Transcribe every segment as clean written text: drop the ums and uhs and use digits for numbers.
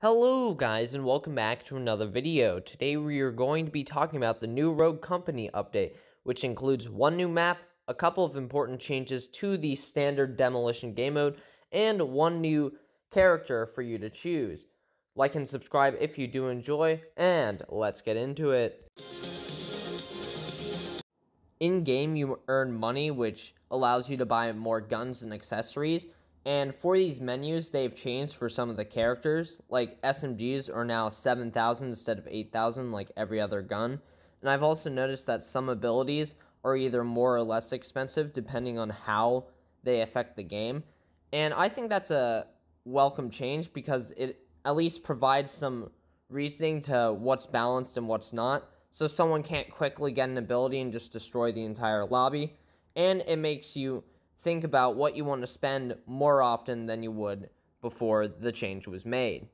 Hello guys and welcome back to another video. Today we are going to be talking about the new Rogue Company update, which includes one new map, a couple of important changes to the standard Demolition game mode, and one new character for you to choose. Like and subscribe if you do enjoy, and let's get into it. In game you earn money, which allows you to buy more guns and accessories. And for these menus, they've changed for some of the characters. Like, SMGs are now 7,000 instead of 8,000 like every other gun. And I've also noticed that some abilities are either more or less expensive depending on how they affect the game. And I think that's a welcome change because it at least provides some reasoning to what's balanced and what's not. So someone can't quickly get an ability and just destroy the entire lobby. And it makes you think about what you want to spend more often than you would before the change was made.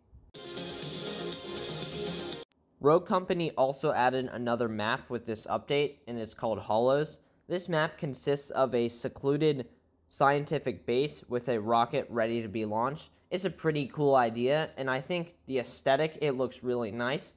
Rogue Company also added another map with this update, and it's called Hollows. This map consists of a secluded scientific base with a rocket ready to be launched. It's a pretty cool idea, and I think the aesthetic, it looks really nice.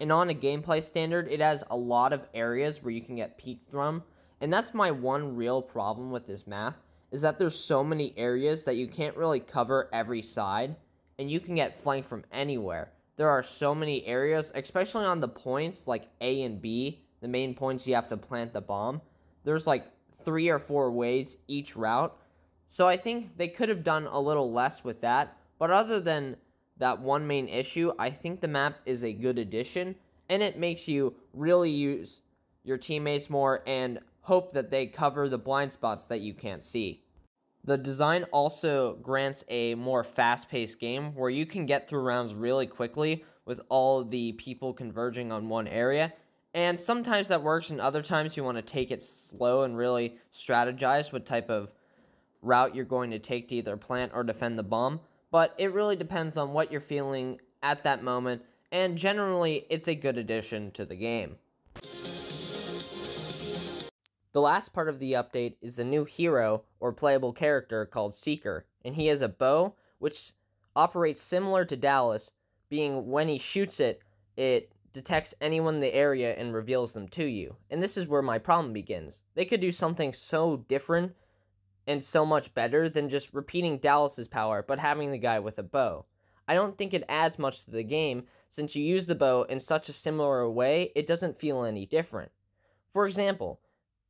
And on a gameplay standard, it has a lot of areas where you can get peeked from, and that's my one real problem with this map, is that there's so many areas that you can't really cover every side, and you can get flanked from anywhere. There are so many areas, especially on the points like A and B, the main points you have to plant the bomb. There's like 3 or 4 ways each route, so I think they could have done a little less with that, but other than that one main issue, I think the map is a good addition, and it makes you really use your teammates more and hope that they cover the blind spots that you can't see. The design also grants a more fast-paced game where you can get through rounds really quickly with all the people converging on one area, and sometimes that works and other times you want to take it slow and really strategize what type of route you're going to take to either plant or defend the bomb, but it really depends on what you're feeling at that moment, and generally it's a good addition to the game. The last part of the update is the new hero or playable character called Seeker, and he has a bow which operates similar to Dallas, being when he shoots it, it detects anyone in the area and reveals them to you. And this is where my problem begins. They could do something so different and so much better than just repeating Dallas's power but having the guy with a bow. I don't think it adds much to the game since you use the bow in such a similar way, it doesn't feel any different. For example,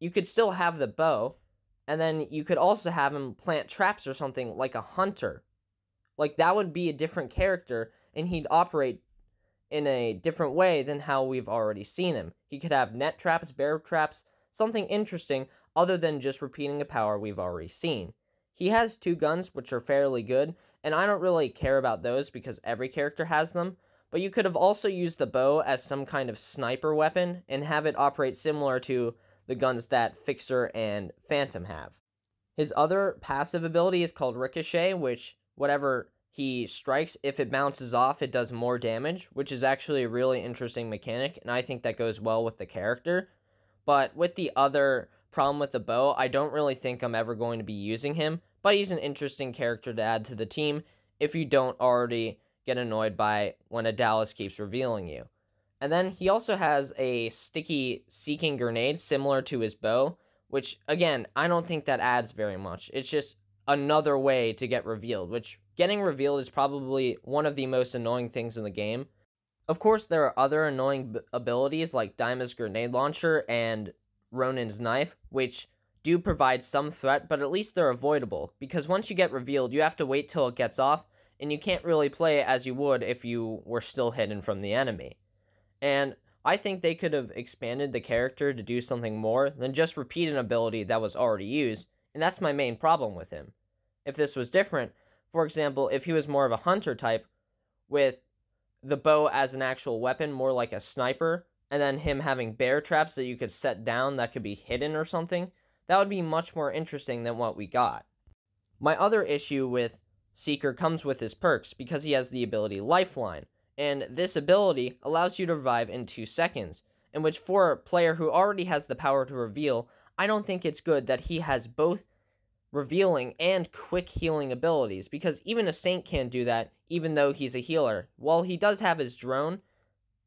you could still have the bow, and then you could also have him plant traps or something like a hunter. Like, that would be a different character, and he'd operate in a different way than how we've already seen him. He could have net traps, bear traps, something interesting other than just repeating a power we've already seen. He has 2 guns, which are fairly good, and I don't really care about those because every character has them. But you could have also used the bow as some kind of sniper weapon and have it operate similar to the guns that Fixer and Phantom have. His other passive ability is called Ricochet, which whatever he strikes, if it bounces off, it does more damage, which is actually a really interesting mechanic, and I think that goes well with the character. But with the other problem with the bow, I don't really think I'm ever going to be using him, but he's an interesting character to add to the team if you don't already get annoyed by when a Dallas keeps revealing you. And then he also has a sticky seeking grenade similar to his bow, which, again, I don't think that adds very much. It's just another way to get revealed, which getting revealed is probably one of the most annoying things in the game. Of course, there are other annoying abilities like Dima's grenade launcher and Ronin's knife, which do provide some threat, but at least they're avoidable, because once you get revealed, you have to wait till it gets off, and you can't really play as you would if you were still hidden from the enemy. And I think they could have expanded the character to do something more than just repeat an ability that was already used, and that's my main problem with him. If this was different, for example, if he was more of a hunter type, with the bow as an actual weapon, more like a sniper, and then him having bear traps that you could set down that could be hidden or something, that would be much more interesting than what we got. My other issue with Seeker comes with his perks, because he has the ability Lifeline, and this ability allows you to revive in 2 seconds, in which for a player who already has the power to reveal, I don't think it's good that he has both revealing, and quick healing abilities, because even a Saint can't do that, even though he's a healer. While he does have his drone,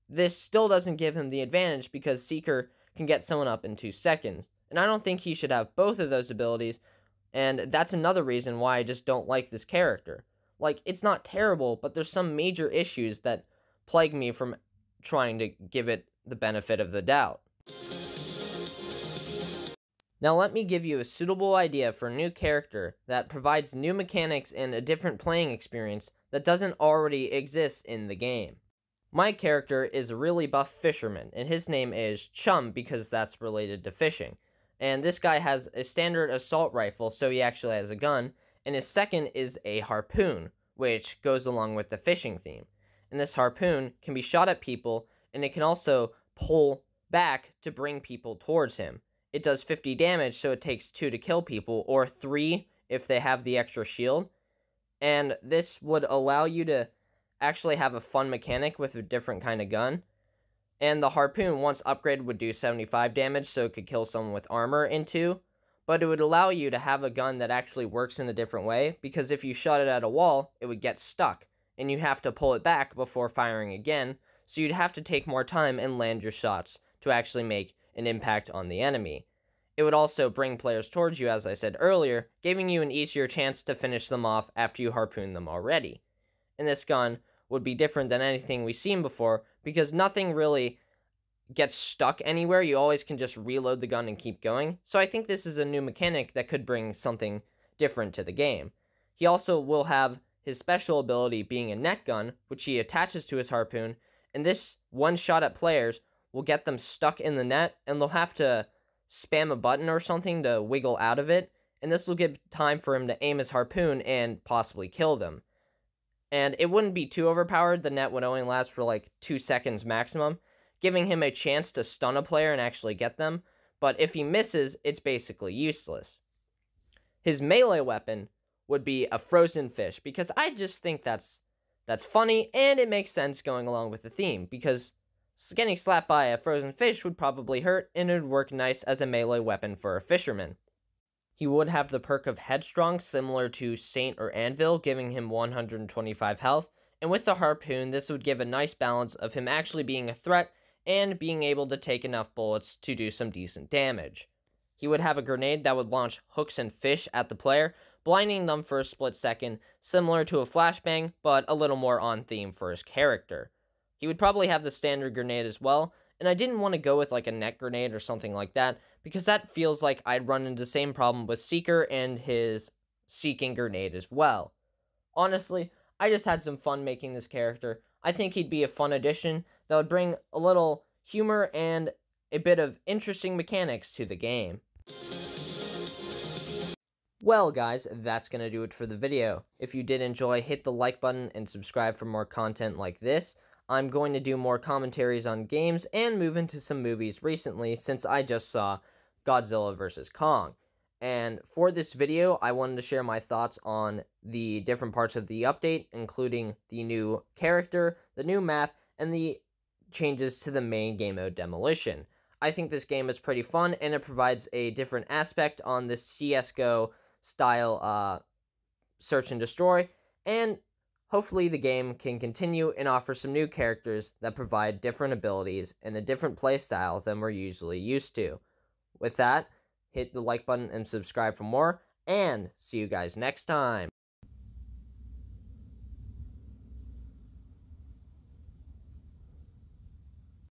this still doesn't give him the advantage, because Seeker can get someone up in 2 seconds, and I don't think he should have both of those abilities, and that's another reason why I just don't like this character. Like, it's not terrible, but there's some major issues that plague me from trying to give it the benefit of the doubt. Now let me give you a suitable idea for a new character that provides new mechanics and a different playing experience that doesn't already exist in the game. My character is a really buff fisherman, and his name is Chum because that's related to fishing. And this guy has a standard assault rifle, so he actually has a gun, and his second is a harpoon, which goes along with the fishing theme. And this harpoon can be shot at people, and it can also pull back to bring people towards him. It does 50 damage, so it takes 2 to kill people, or 3 if they have the extra shield. And this would allow you to actually have a fun mechanic with a different kind of gun. And the harpoon, once upgraded, would do 75 damage, so it could kill someone with armor in 2. But it would allow you to have a gun that actually works in a different way, because if you shot it at a wall, it would get stuck, and you'd have to pull it back before firing again, so you'd have to take more time and land your shots to actually make an impact on the enemy. It would also bring players towards you, as I said earlier, giving you an easier chance to finish them off after you harpoon them already. And this gun would be different than anything we've seen before, because nothing really gets stuck anywhere. You always can just reload the gun and keep going, so I think this is a new mechanic that could bring something different to the game. He also will have his special ability being a net gun, which he attaches to his harpoon, and this one shot at players will get them stuck in the net, and they'll have to spam a button or something to wiggle out of it, and this will give time for him to aim his harpoon and possibly kill them. And it wouldn't be too overpowered. The net would only last for like 2 seconds maximum, giving him a chance to stun a player and actually get them, but if he misses, it's basically useless. His melee weapon would be a frozen fish, because I just think that's funny, and it makes sense going along with the theme, because getting slapped by a frozen fish would probably hurt, and it would work nice as a melee weapon for a fisherman. He would have the perk of Headstrong, similar to Saint or Anvil, giving him 125 health, and with the harpoon, this would give a nice balance of him actually being a threat and being able to take enough bullets to do some decent damage. He would have a grenade that would launch hooks and fish at the player, blinding them for a split second, similar to a flashbang, but a little more on theme for his character. He would probably have the standard grenade as well, and I didn't want to go with like a net grenade or something like that, because that feels like I'd run into the same problem with Seeker and his seeking grenade as well. Honestly, I just had some fun making this character. I think he'd be a fun addition that would bring a little humor and a bit of interesting mechanics to the game. Well guys, that's going to do it for the video. If you did enjoy, hit the like button and subscribe for more content like this. I'm going to do more commentaries on games and move into some movies recently, since I just saw Godzilla vs. Kong. And for this video, I wanted to share my thoughts on the different parts of the update, including the new character, the new map, and the changes to the main game mode Demolition. I think this game is pretty fun, and it provides a different aspect on the CSGO style search and destroy, and hopefully the game can continue and offer some new characters that provide different abilities and a different playstyle than we're usually used to. With that, hit the like button and subscribe for more, and see you guys next time.